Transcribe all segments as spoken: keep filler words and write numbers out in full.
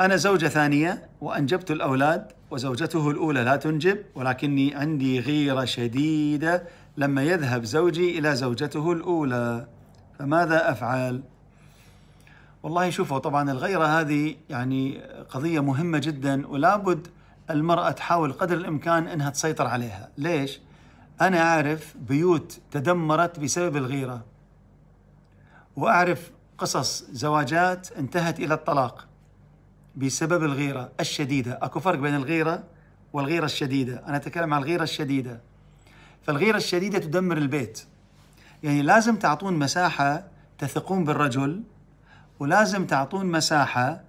أنا زوجة ثانية وأنجبت الأولاد، وزوجته الأولى لا تنجب، ولكني عندي غيرة شديدة لما يذهب زوجي إلى زوجته الأولى، فماذا أفعل؟ والله شوفوا، طبعا الغيرة هذه يعني قضية مهمة جدا، ولابد المرأة تحاول قدر الإمكان أنها تسيطر عليها. ليش؟ أنا أعرف بيوت تدمرت بسبب الغيرة، وأعرف قصص زواجات انتهت إلى الطلاق بسبب الغيرة الشديدة. أكو فرق بين الغيرة والغيرة الشديدة، أنا أتكلم عن الغيرة الشديدة. فالغيرة الشديدة تدمر البيت، يعني لازم تعطون مساحة تثقون بالرجل، ولازم تعطون مساحة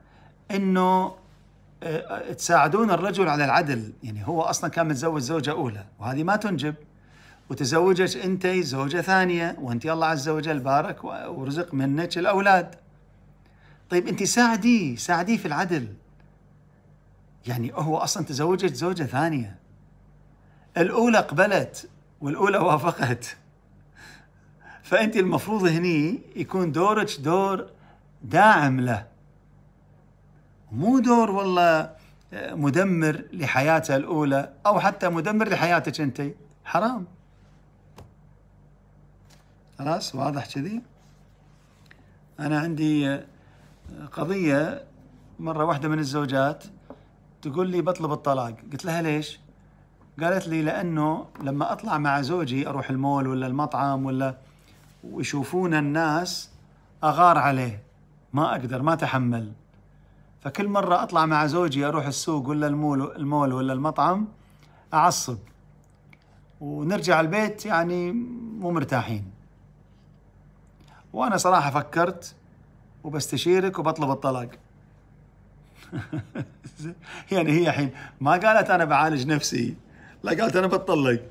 إنه تساعدون الرجل على العدل. يعني هو أصلا كان متزوج زوجة أولى وهذه ما تنجب، وتزوجت أنت زوجة ثانية، وأنت الله عز وجل بارك ورزق منك الأولاد. طيب أنت ساعديه ساعديه في العدل، يعني هو أصلا تزوجت زوجة ثانية، الأولى قبلت والأولى وافقت، فأنت المفروض هني يكون دورك دور داعم له، مو دور والله مدمر لحياته الأولى أو حتى مدمر لحياتك أنت، حرام. خلاص واضح كذي؟ أنا عندي قضية، مرة واحدة من الزوجات تقول لي بطلب الطلاق، قلت لها ليش؟ قالت لي لأنه لما أطلع مع زوجي أروح المول ولا المطعم ولا ويشوفون الناس أغار عليه، ما أقدر ما أتحمل، فكل مرة أطلع مع زوجي أروح السوق ولا المول المول ولا المطعم أعصب، ونرجع البيت يعني مو مرتاحين. وأنا صراحة فكرت وبستشيرك وبطلب الطلاق. يعني هي الحين ما قالت أنا بعالج نفسي، لا قالت أنا بتطلق،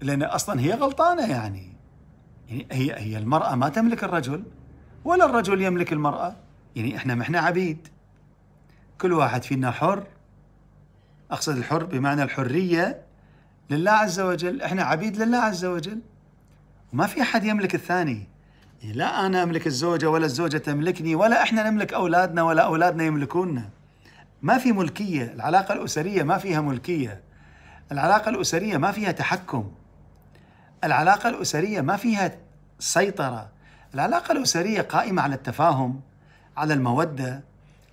لأن أصلا هي غلطانة. يعني يعني هي هي المرأة ما تملك الرجل ولا الرجل يملك المرأة، يعني إحنا ما إحنا عبيد، كل واحد فينا حر، أقصد الحر بمعنى الحرية لله عز وجل، إحنا عبيد لله عز وجل، وما في أحد يملك الثاني. لا أنا أملك الزوجة ولا الزوجة تملكني، ولا إحنا نملك أولادنا ولا أولادنا يملكوننا، ما في ملكية. العلاقة الأسرية ما فيها ملكية، العلاقة الأسرية ما فيها تحكم، العلاقة الأسرية ما فيها سيطرة، العلاقة الأسرية قائمة على التفاهم، على المودة،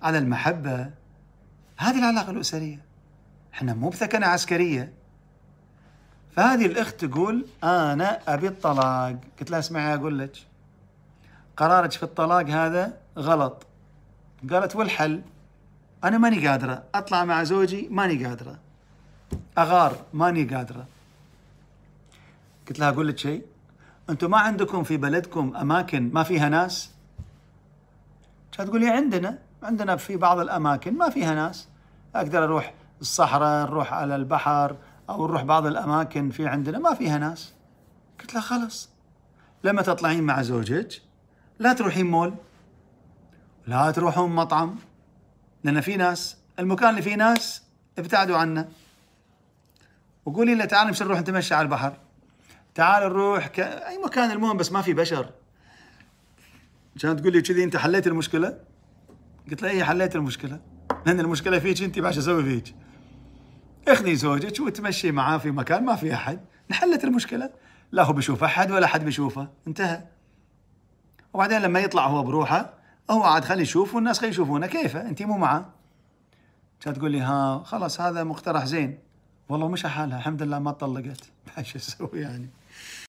على المحبة. هذه العلاقة الأسرية، إحنا مو بثكنة عسكرية. فهذه الأخت تقول أنا أبي الطلاق، قلت لها اسمعي أقول لك، قرارك في الطلاق هذا غلط. قالت والحل؟ أنا ماني قادرة أطلع مع زوجي، ماني قادرة أغار، ماني قادرة. قلت لها أقول لك شيء، أنتم ما عندكم في بلدكم أماكن ما فيها ناس؟ كانت تقول لي عندنا عندنا في بعض الأماكن ما فيها ناس، أقدر أروح الصحراء، نروح على البحر، أو نروح بعض الأماكن في عندنا ما فيها ناس. قلت لها خلص، لما تطلعين مع زوجك لا تروحين مول، لا تروحون مطعم، لأن في ناس، المكان اللي فيه ناس ابتعدوا عنه، وقولي له تعال مش نروح نتمشى على البحر، تعال نروح ك... أي مكان، المهم بس ما في بشر. كانت تقول لي كذي أنت حليت المشكلة؟ قلت لها إيه حليت المشكلة، لأن المشكلة فيك أنت، باش أسوي فيك؟ اخذي زوجك وتمشي معاه في مكان ما في أحد، انحلت المشكلة، لا هو بيشوف أحد ولا أحد بيشوفه، انتهى. وبعدين لما يطلع هو بروحه، هو عاد خلي يشوف والناس خلي يشوفونه، كيفه انت مو معاه. كانت تقول لي ها خلاص هذا مقترح زين، والله مش حالها الحمد لله ما طلقت، ايش اسوي يعني.